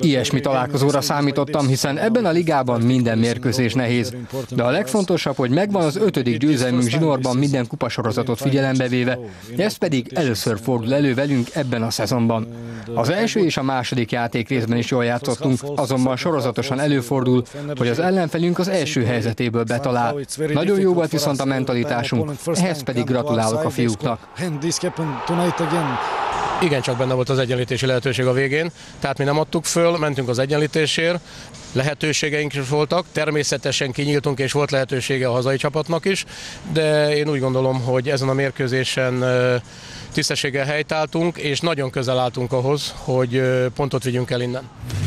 Ilyesmi találkozóra számítottam, hiszen ebben a ligában minden mérkőzés nehéz. De a legfontosabb, hogy megvan az 5. győzelmünk zsinórban minden kupasorozatot figyelembe véve, ez pedig először fordul elő velünk ebben a szezonban. Az első és a második játék részben is jól játszottunk, azonban sorozatosan előfordul, hogy az ellenfelünk az első helyzetéből betalál. Nagyon jó volt viszont a mentalitásunk, ehhez pedig gratulálok a fiúknak. Igen, csak benne volt az egyenlítési lehetőség a végén, tehát mi nem adtuk föl, mentünk az egyenlítésért, lehetőségeink is voltak, természetesen kinyíltunk és volt lehetősége a hazai csapatnak is, de én úgy gondolom, hogy ezen a mérkőzésen tisztességgel helytálltunk, és nagyon közel álltunk ahhoz, hogy pontot vigyünk el innen.